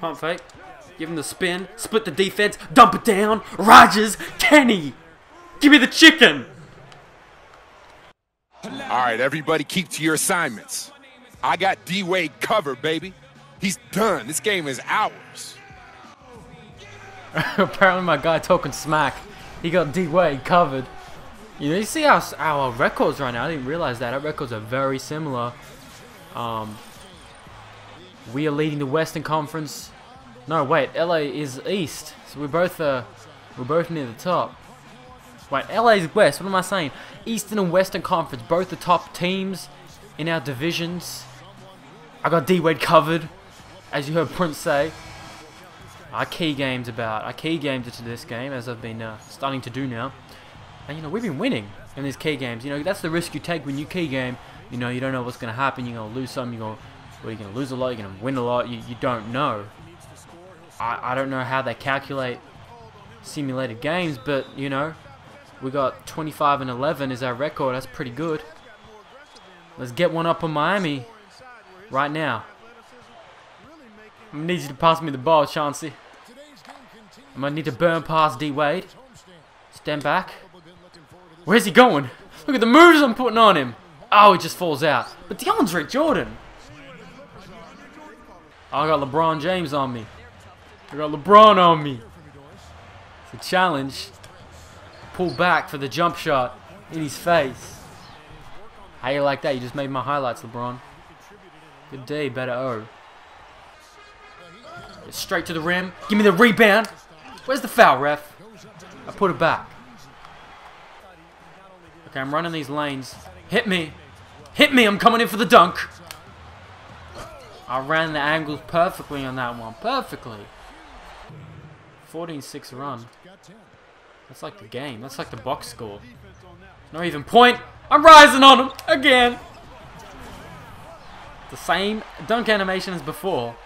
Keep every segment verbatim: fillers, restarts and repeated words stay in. Pump fake. Give him the spin. Split the defense. Dump it down. Rodgers. Kenny. Give me the chicken. All right, everybody keep to your assignments. I got D-Wade covered, baby. He's done. This game is ours. Apparently my guy talking smack. He got D-Wade covered. You know, you see our, our records right now. I didn't realize that. Our records are very similar. Um, we are leading the Western Conference. No, wait. L A is East. So we're both, uh, we're both near the top. Wait, L A's West. What am I saying? Eastern and Western Conference. Both the top teams in our divisions. I got D-Wade covered. As you heard Prince say. I key games about. I key games into this game, as I've been uh, starting to do now. And, you know, we've been winning in these key games. You know, that's the risk you take when you key game. You know, you don't know what's going to happen. You're going to lose some. You're going well, to lose a lot. You're going to win a lot. You, you don't know. I, I don't know how they calculate simulated games, but, you know, we got twenty-five and eleven is our record. That's pretty good. Let's get one up on Miami right now. I need you to pass me the ball, Chauncey. I might need to burn past D-Wade. Stand back. Where's he going? Look at the moves I'm putting on him. Oh, he just falls out. But DeAndre Jordan. Oh, I got LeBron James on me. I got LeBron on me. It's a challenge. Pull back for the jump shot in his face. How you like that? You just made my highlights, LeBron. Good day, better O. Straight to the rim. Give me the rebound. Where's the foul, ref? I put it back. Okay, I'm running these lanes. Hit me. Hit me. I'm coming in for the dunk. I ran the angles perfectly on that one. Perfectly. fourteen six run. That's like the game. That's like the box score. No even point. I'm rising on him again. The same dunk animation as before.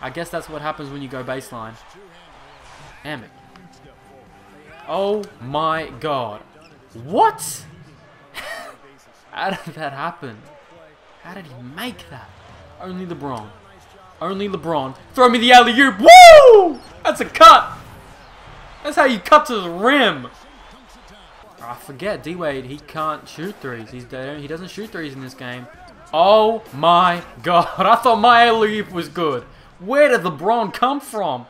I guess that's what happens when you go baseline. Damn it. Oh my god. What? How did that happen? How did he make that? Only LeBron. Only LeBron. Throw me the alley-oop. Woo! That's a cut. That's how you cut to the rim. I forget. D-Wade, he can't shoot threes. He's dead. He doesn't shoot threes in this game. Oh my god. I thought my alley-oop was good. Where did LeBron come from?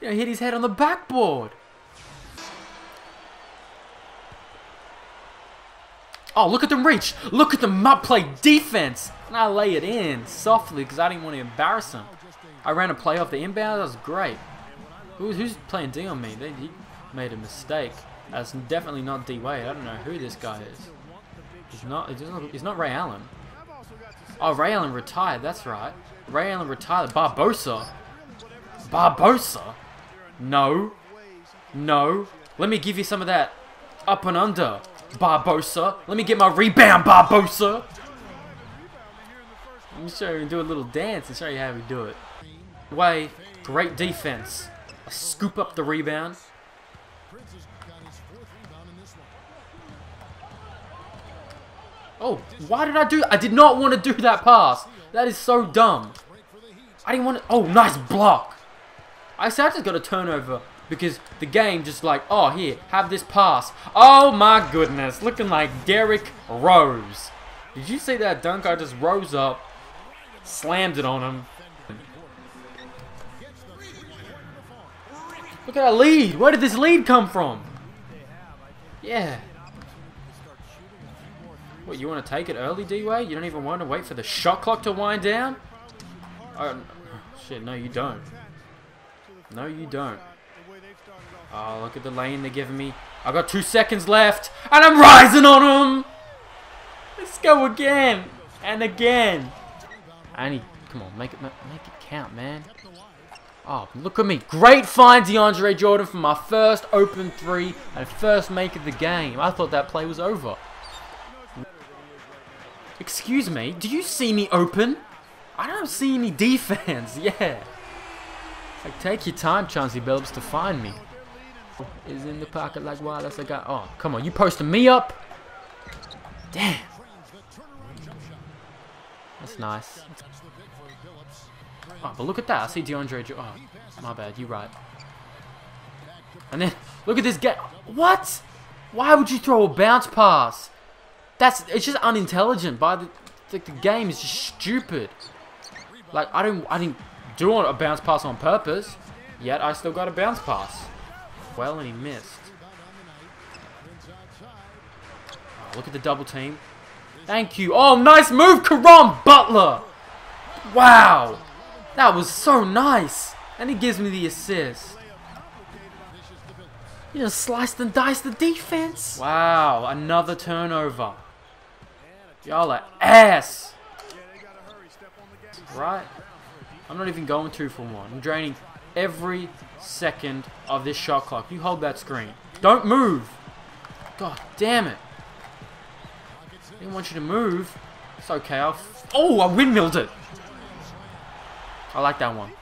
You know, hit his head on the backboard. Oh, look at them reach. Look at them up play defense. And I lay it in softly because I didn't want to embarrass him. I ran a play off the inbound. That was great. Who, who's playing D on me? They, he made a mistake. That's definitely not D-Wade. I don't know who this guy is. He's not, he's not, he's not Ray Allen. Oh, Ray Allen retired. That's right. Ray Allen retired. Barbosa. Barbosa? No. No. Let me give you some of that up and under, Barbosa. Let me get my rebound, Barbosa. Let me show you and do a little dance and show you how we do it. Way. Great defense. I scoop up the rebound. Oh, why did I do that? I did not want to do that pass. That is so dumb. I didn't want to... Oh, nice block. I said I just got a turnover because the game just like, oh, here, have this pass. Oh, my goodness. Looking like Derek Rose. Did you see that dunk? I just rose up, slammed it on him. Look at our lead. Where did this lead come from? Yeah. What, you want to take it early, D-Wade? You don't even want to wait for the shot clock to wind down? Oh, no. Shit, no, you don't. No, you don't. Oh, look at the lane they're giving me. I got two seconds left, and I'm rising on him! Let's go again, and again. I need, come on, make it, make it count, man. Oh, look at me. Great find, DeAndre Jordan, for my first open three and first make of the game. I thought that play was over. Excuse me, do you see me open? I don't see any defense, yeah. It's like, take your time, Chauncey Billups, to find me. Is in the pocket like Wallace, I got, oh, come on, you posting me up? Damn. That's nice. Oh, but look at that. I see DeAndre Jordan. Oh, my bad. You're right. And then, look at this guy. What? Why would you throw a bounce pass? That's it's just unintelligent. By the like the game is just stupid. Like I don't I didn't do a bounce pass on purpose. Yet I still got a bounce pass. Well, and he missed. Oh, look at the double team. Thank you. Oh, nice move, Caron Butler. Wow, that was so nice. And he gives me the assist. You just sliced and diced the defense. Wow, another turnover. Y'all are ass. Right? I'm not even going two for one. I'm draining every second of this shot clock. You hold that screen. Don't move. God damn it. I didn't want you to move. It's okay. I'll f oh, I windmilled it. I like that one.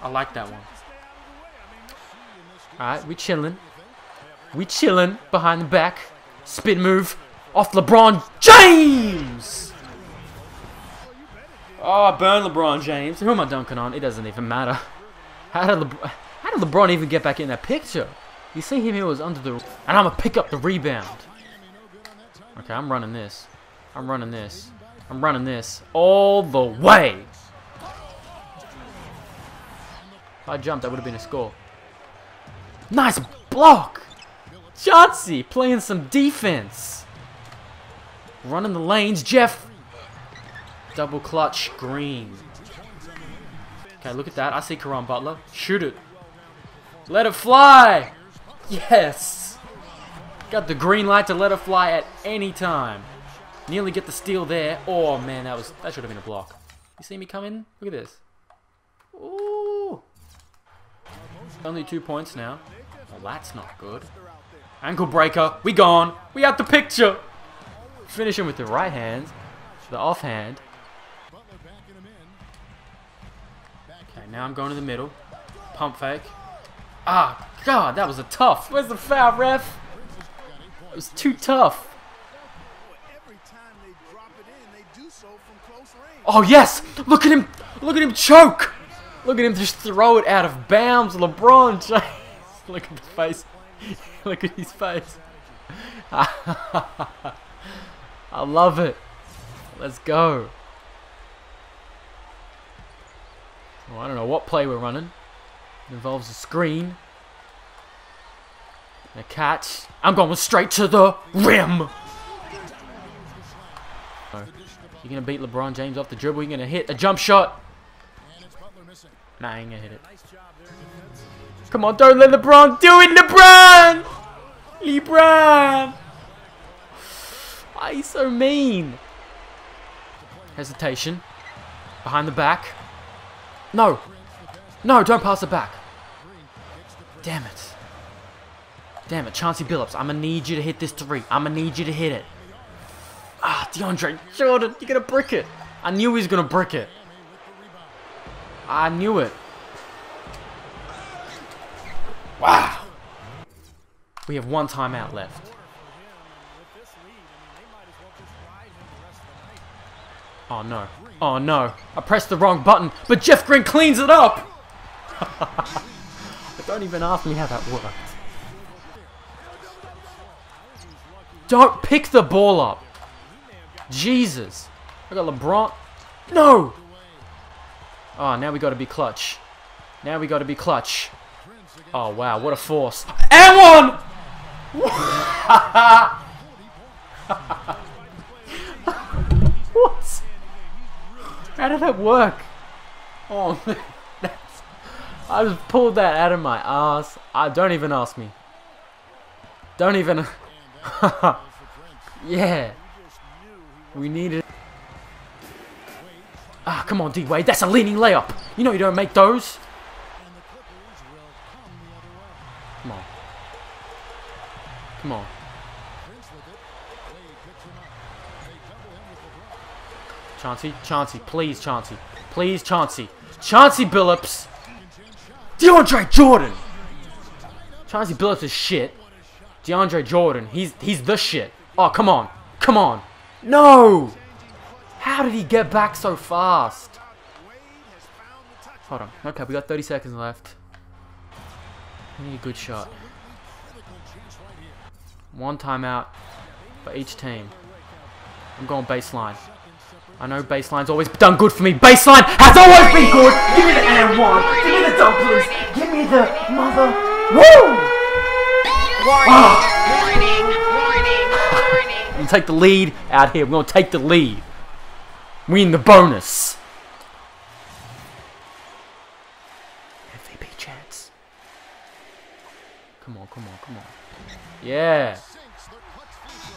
I like that one. Alright, we chilling. We chilling behind the back. Spin move off LeBron James. Oh, burn LeBron James. Who am I dunking on? It doesn't even matter. How did LeBron, how did LeBron even get back in that picture? You see him here was under the... And I'm going to pick up the rebound. Okay, I'm running this. I'm running this. I'm running this all the way. If I jumped, that would have been a score. Nice block! Chauncey playing some defense. Running the lanes. Jeff. Double clutch Green. Okay, look at that. I see Caron Butler. Shoot it. Let it fly! Yes! Got the green light to let it fly at any time. Nearly get the steal there. Oh man, that was that should have been a block. You see me come in? Look at this. Ooh. Only two points now. Well, that's not good. Ankle breaker. We gone. We out the picture. Finish him with the right hand. The offhand. Okay, now I'm going to the middle. Pump fake. Ah, God, that was a tough. Where's the foul, ref? It was too tough. Oh, yes. Look at him. Look at him choke. Look at him just throw it out of bounds. LeBron James. Look at the face. Look at his face. I love it. Let's go. Well, I don't know what play we're running. It involves a screen. And a catch. I'm going straight to the rim. So, you're going to beat LeBron James off the dribble. You're going to hit a jump shot. Nah, I ain't gonna hit it. Come on, don't let LeBron do it, LeBron! LeBron! Why are you so mean? Hesitation. Behind the back. No! No, don't pass it back. Damn it. Damn it, Chauncey Billups. I'm gonna need you to hit this three. I'm gonna need you to hit it. Ah, DeAndre Jordan, you're gonna brick it. I knew he was gonna brick it. I knew it. Wow. We have one timeout left. Oh, no. Oh, no. I pressed the wrong button, but Jeff Green cleans it up. Don't even ask me how that worked. Don't pick the ball up. Jesus. I got LeBron. No. Oh, now we got to be clutch. Now we got to be clutch. Oh, wow. What a force. And one! What? How did that work? Oh, man. That's... I just pulled that out of my ass. I don't even ask me. Don't even... Yeah. We needed... Ah, come on, D-Wade. That's a leaning layup. You know you don't make those. Come on. Come on. Chauncey, Chauncey, please, Chauncey. Please, Chauncey. Chauncey Billups. DeAndre Jordan. Chauncey Billups is shit. DeAndre Jordan. He's, he's the shit. Oh, come on. Come on. No. How did he get back so fast? Hold on. Okay, we got thirty seconds left. We need a good shot. One timeout for each team. I'm going baseline. I know baseline's always done good for me. Baseline has always been good. Give me the and one. Give me the dumplings. Give me the mother. Woo! Warning, warning, warning, warning. I'm gonna take the lead out here. We're gonna take the lead. We in the bonus. M V P chance. Come on, come on, come on. Yeah.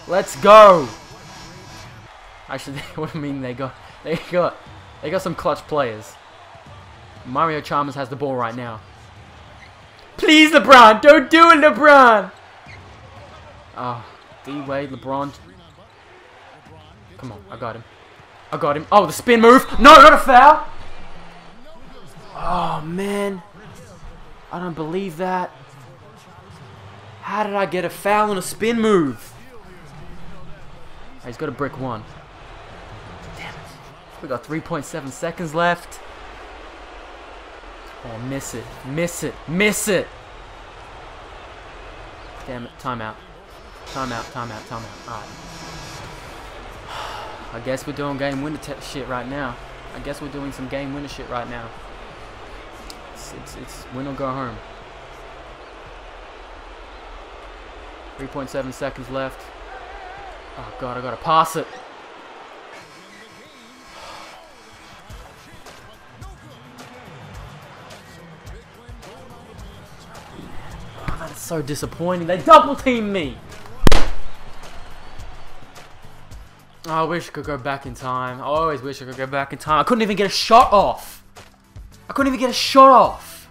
Let's go. Actually, what do I mean they got? They got, they got some clutch players. Mario Chalmers has the ball right now. Please, LeBron, don't do it, LeBron. Oh, D-Wade, LeBron. Come on, I got him. I got him. Oh, the spin move. No, not a foul. Oh man, I don't believe that. How did I get a foul on a spin move? Oh, he's got a brick one. We got three point seven seconds left. Oh, miss it. Miss it. Miss it. Damn it. Timeout. Timeout. Timeout. Timeout. Alright. I guess we're doing game winner shit right now. I guess we're doing some game winner shit right now. It's, it's, it's win or go home. three point seven seconds left. Oh, God. I gotta pass it. So disappointing. They double teamed me. Oh, I wish I could go back in time. I always wish I could go back in time. I couldn't even get a shot off. I couldn't even get a shot off.